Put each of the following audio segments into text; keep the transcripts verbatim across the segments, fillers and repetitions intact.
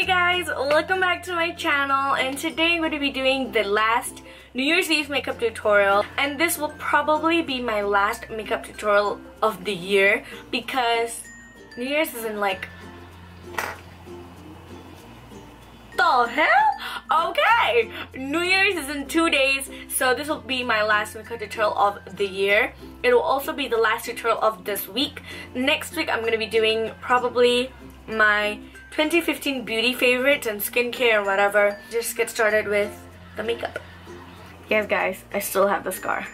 Hey guys, welcome back to my channel, and today I'm going to be doing the last New Year's Eve makeup tutorial, and this will probably be my last makeup tutorial of the year because New Year's is in like the hell? Okay! New Year's is in two days, so this will be my last makeup tutorial of the year. It will also be the last tutorial of this week. Next week I'm going to be doing probably my twenty fifteen beauty favorites and skincare and whatever. Just get started with the makeup. Yes guys, I still have the scar.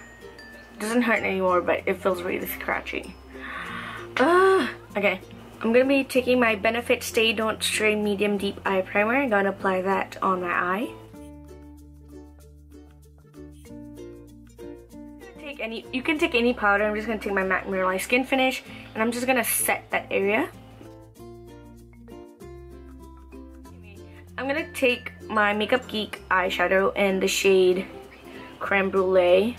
It doesn't hurt anymore, but it feels really scratchy. Uh, okay, I'm gonna be taking my Benefit Stay Don't Stray Medium Deep Eye Primer. I'm gonna apply that on my eye. Take any, you can take any powder. I'm just gonna take my MAC Mineralize Skin Finish, and I'm just gonna set that area. I'm gonna take my Makeup Geek eyeshadow in the shade Creme Brulee.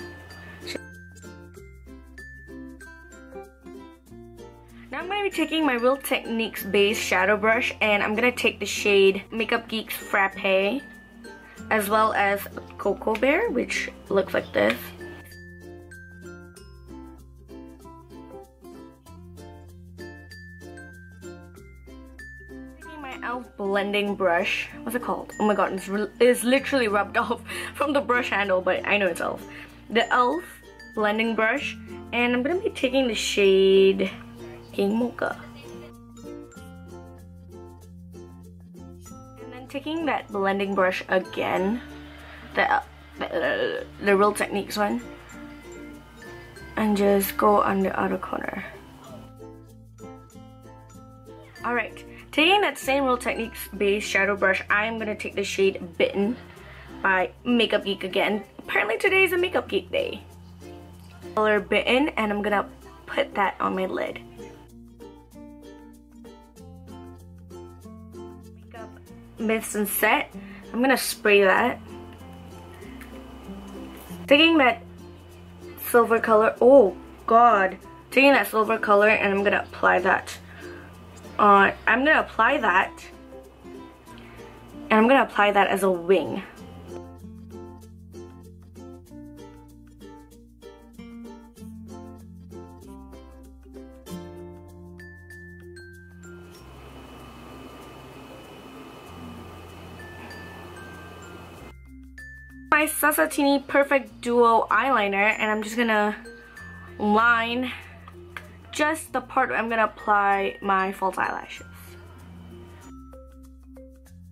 Now I'm gonna be taking my Real Techniques base shadow brush, and I'm gonna take the shade Makeup Geek's Frappe as well as Cocoa Bear, which looks like this. Elf blending brush. What's it called? Oh my god, it's, it's literally rubbed off from the brush handle, but I know it's Elf. The Elf blending brush, and I'm gonna be taking the shade King Mocha. And then taking that blending brush again, the, the, the Real Techniques one, and just go on the outer corner. Alright. Taking that same Real Techniques base shadow brush, I'm gonna take the shade Bitten by Makeup Geek again. Apparently today is a Makeup Geek day. Color Bitten, and I'm gonna put that on my lid. Makeup Mist and Set, I'm gonna spray that. Taking that silver color, oh god. Taking that silver color, and I'm gonna apply that. Uh, I'm gonna apply that, and I'm gonna apply that as a wing. My Sasatinnie Perfect Duo eyeliner, and I'm just gonna line just the part where I'm gonna apply my false eyelashes.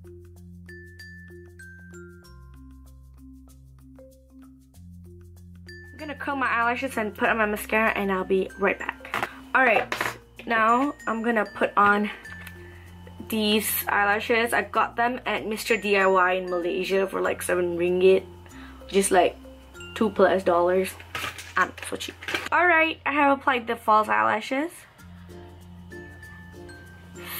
I'm gonna curl my eyelashes and put on my mascara, and I'll be right back. Alright, now I'm gonna put on these eyelashes. I got them at Mister D I Y in Malaysia for like seven ringgit, which is like two plus dollars. I'm so cheap. Alright, I have applied the false eyelashes.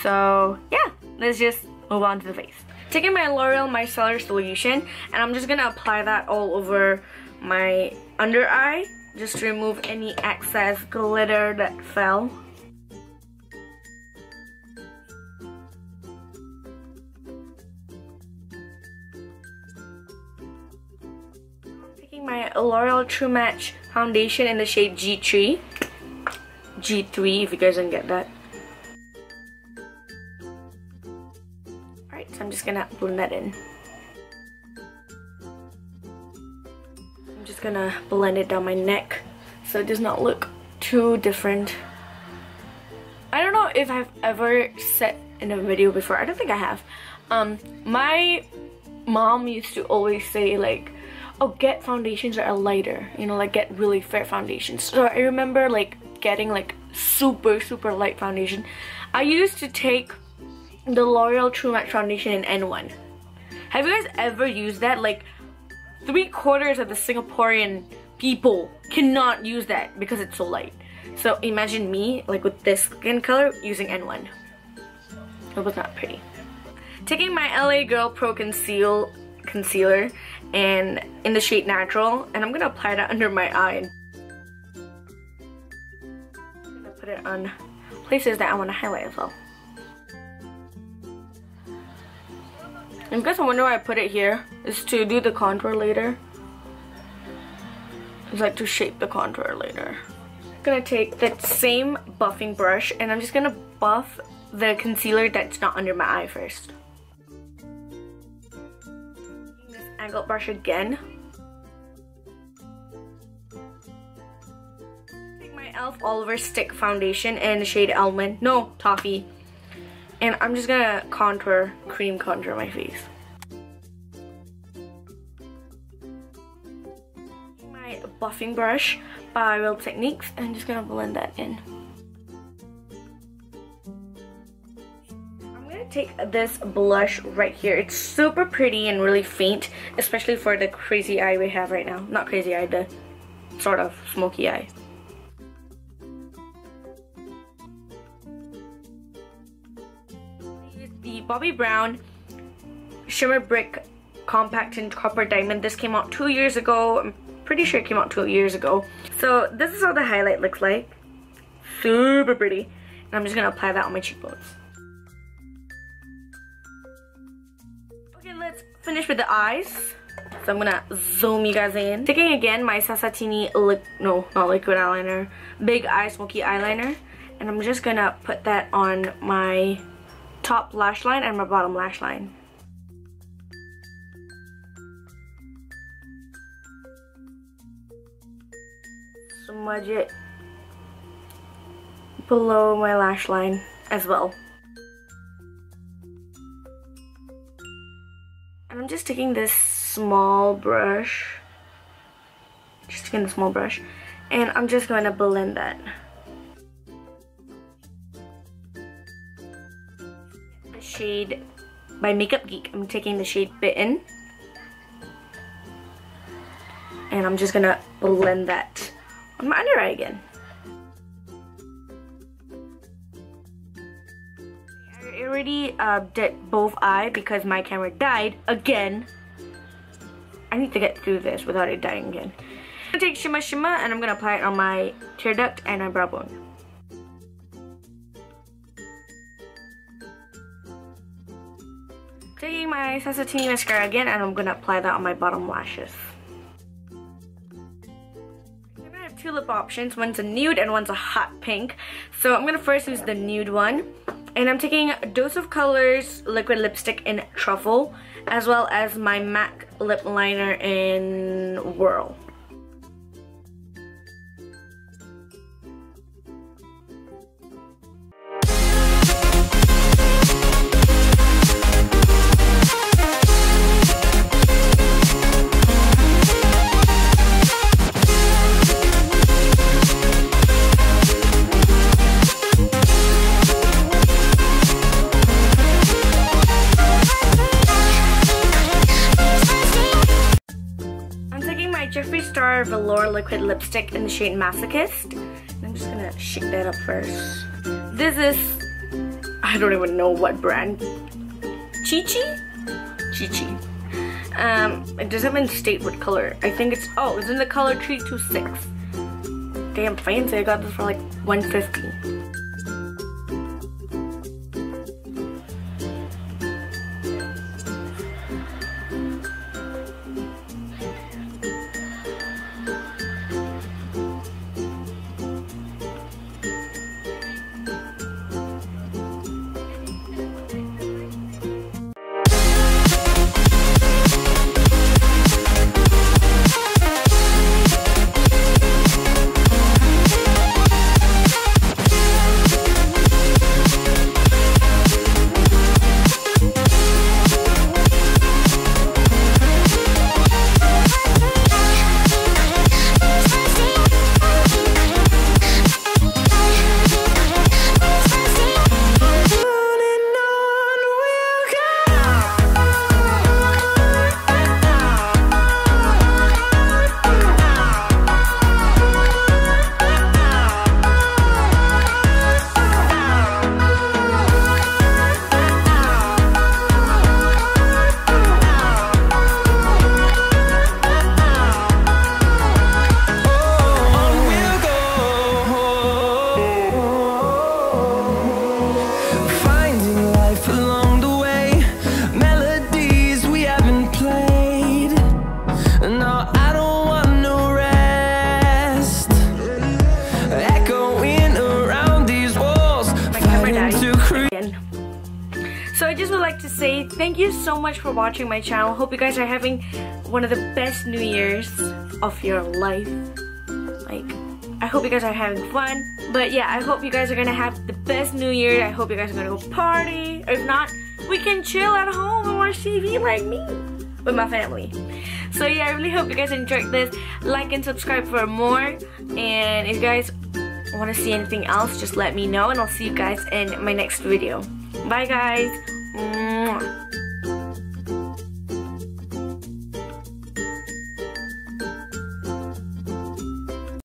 So yeah, let's just move on to the face. Taking my L'Oreal Micellar Solution, and I'm just gonna apply that all over my under eye, just to remove any excess glitter that fell. My L'Oreal True Match foundation in the shade G three G three, if you guys didn't get that. Alright, so I'm just gonna blend that in. I'm just gonna blend it down my neck so it does not look too different. I don't know if I've ever said in a video before, I don't think I have. Um, my mom used to always say like, oh, get foundations that are lighter, you know, like get really fair foundations. So I remember like getting like super super light foundation. I used to take the L'Oreal True Match foundation in N one. Have you guys ever used that? Like three quarters of the Singaporean people cannot use that because it's so light. So imagine me like with this skin color using N one. It was not pretty. Taking my L A Girl Pro Conceal concealer and in the shade Natural, and I'm gonna apply that under my eye. I'm gonna put it on places that I want to highlight as well. And you guys wonder why I put it here is to do the contour later. It's like to shape the contour later. I'm gonna take that same buffing brush and I'm just gonna buff the concealer that's not under my eye first. This angled brush again. Take my Elf Oliver Stick foundation in the shade Almond, no, Toffee. And I'm just gonna contour, cream contour my face. My buffing brush by Real Techniques, and I'm just gonna blend that in. I'm gonna take this blush right here. It's super pretty and really faint, especially for the crazy eye we have right now. Not crazy eye, the sort of smoky eye. Bobbi Brown Shimmer Brick Compact in Copper Diamond. This came out two years ago. I'm pretty sure it came out two years ago. So this is what the highlight looks like. Super pretty. And I'm just going to apply that on my cheekbones. Okay, let's finish with the eyes. So I'm going to zoom you guys in. Taking again my Sasatinnie, li no, not liquid eyeliner, Big Eye Smoky Eyeliner. And I'm just going to put that on my top lash line and my bottom lash line. Smudge it below my lash line as well. And I'm just taking this small brush, just taking the small brush, and I'm just going to blend that. Shade by Makeup Geek. I'm taking the shade Bitten and I'm just gonna blend that on my under eye again. I already uh, did both eye because my camera died again. I need to get through this without it dying again. I'm gonna take Shimmer Shimmer and I'm gonna apply it on my tear duct and my brow bone. Taking my Sasatinnie mascara again and I'm going to apply that on my bottom lashes. I'm going to have two lip options. One's a nude and one's a hot pink. So I'm going to first use the nude one. And I'm taking Dose of Colors Liquid Lipstick in Truffle, as well as my MAC Lip Liner in Whirl. Velour Liquid Lipstick in the shade Masochist. I'm just gonna shake that up first. This is, I don't even know what brand. Chi Chi? Chi Chi. Um, it doesn't even state what color. I think it's, oh, it's in the color three two six. Damn fancy, I got this for like one fifty. So I just would like to say thank you so much for watching my channel. Hope you guys are having one of the best New Year's of your life. Like, I hope you guys are having fun. But yeah, I hope you guys are gonna have the best New Year. I hope you guys are gonna go party. Or if not, we can chill at home and watch T V like me with my family. So yeah, I really hope you guys enjoyed this. Like and subscribe for more. And if you guys want to see anything else, just let me know, and I'll see you guys in my next video. Bye guys. Mwah.